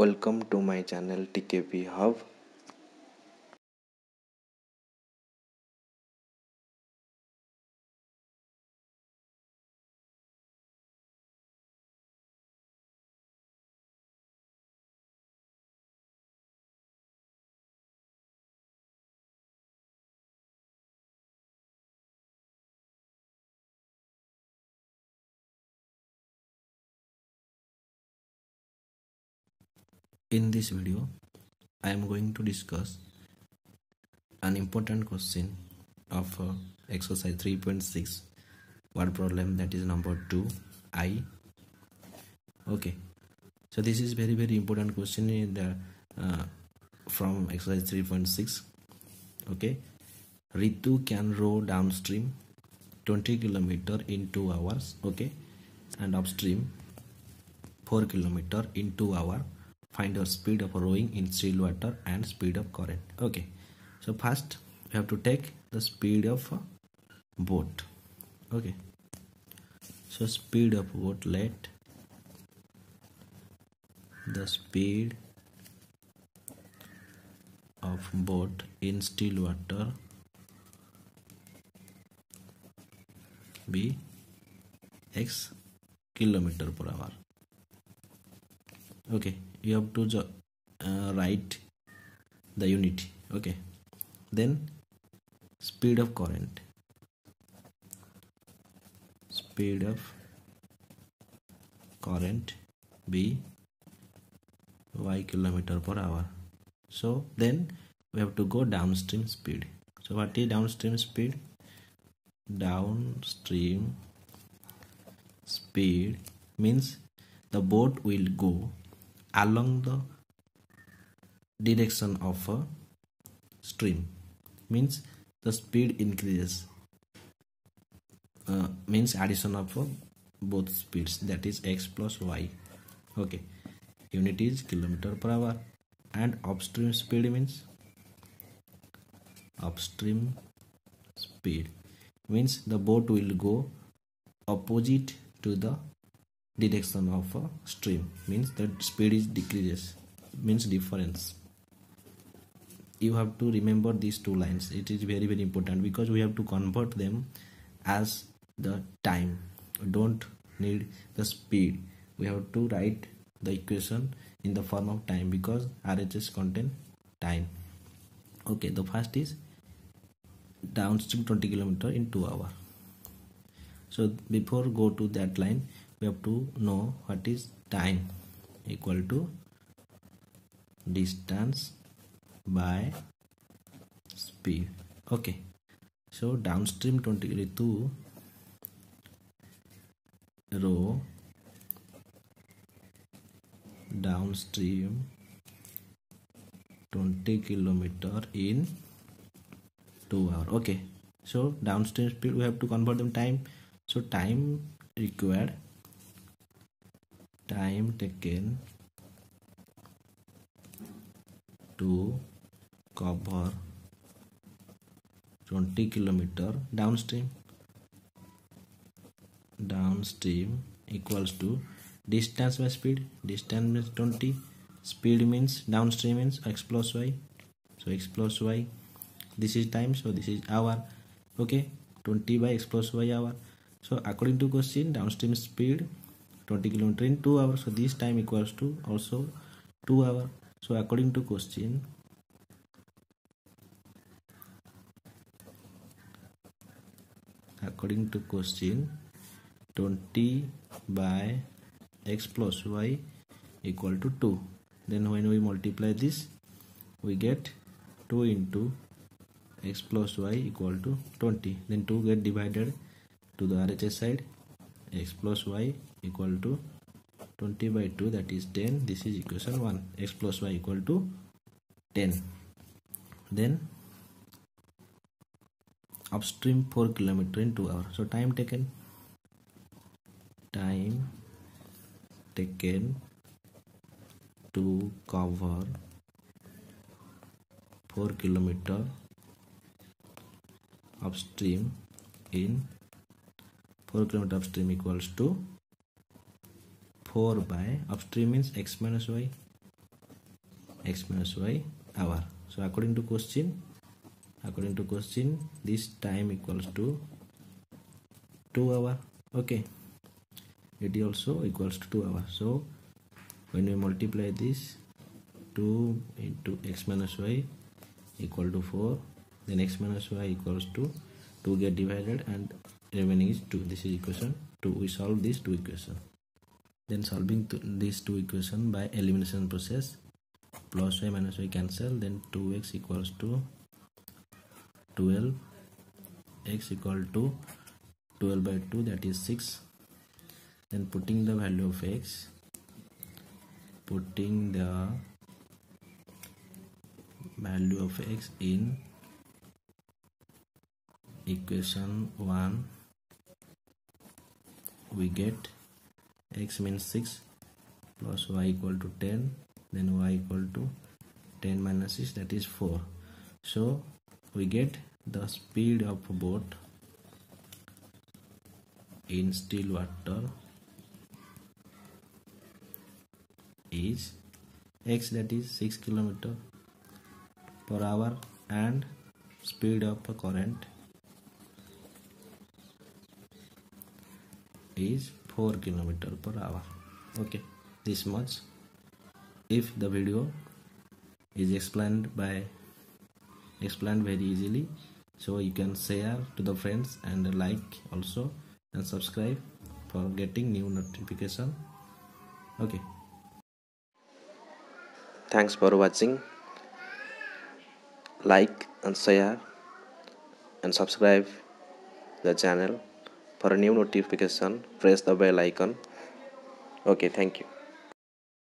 Welcome to my channel TKP Hub. In this video, I am going to discuss an important question of exercise 3.6 word problem, that is number 2 I. Okay, so this is very, very important question in the, from exercise 3.6. Okay, Ritu can row downstream 20 km in 2 hours. Okay, and upstream 4 km in 2 hours. Find the speed of rowing in still water and speed of current. Okay, so first we have to take the speed of boat. Okay, so speed of boat, let the speed of boat in still water be x kilometer per hour. Okay, you have to write the unit. Okay, then speed of current, be y kilometer per hour. So then we have to go downstream speed. So what is downstream speed? Downstream speed means the boat will go along the direction of a stream, means the speed increases, means addition of both speeds, that is x plus y. Okay, unit is kilometer per hour. And upstream speed means the boat will go opposite to the direction of a stream, means that speed is decreases, means difference. You have to remember these two lines. It is very, very important because we have to convert them as the time. We don't need the speed. We have to write the equation in the form of time because RHS contain time. Okay, the first is downstream 20 km in 2 hours. So before go to that line, we have to know what is time, equal to distance by speed. Okay, so downstream 22 row downstream 20 kilometer in 2 hours. Okay, so downstream speed we have to convert them time. So time required, time taken to cover 20 kilometer downstream equals to distance by speed. Distance means 20, speed means downstream means x plus y, so x plus y, this is time, so this is hour. Okay, 20 by x plus y hour. So according to question, downstream speed 20 km in 2 hours, so this time equals to also 2 hours. So according to question, according to question, 20 by x plus y equal to 2. Then when we multiply this, we get 2 into x plus y equal to 20. Then 2 get divided to the RHS side, x plus y equal to 20 by 2, that is 10. This is equation 1, x plus y equal to 10. Then upstream 4 km in 2 hours. So time taken, to cover 4 km upstream in 4 km upstream equals to 4 by upstream means x minus y, x minus y hour. So according to question, this time equals to 2 hour. Okay, it also equals to 2 hour. So when we multiply this 2 into x minus y equal to 4, then x minus y equals to 2 get divided and remaining is 2. This is equation 2. We solve these two equations. Then solving these two equations by elimination process, plus y minus y cancel, then 2x equals to 12, x equal to 12 by 2, that is 6. Then putting the value of x, in equation 1, we get x means 6 plus y equal to 10, then y equal to 10 minus 6, that is 4. So we get the speed of boat in still water is x, that is 6 km/h, and speed of a current is 4 km/h. Okay, this much. If the video is explained very easily, so you can share to the friends and like also, and subscribe for getting new notification. Okay, thanks for watching. Like and share and subscribe the channel. For a new notification, press the bell icon. Okay, thank you.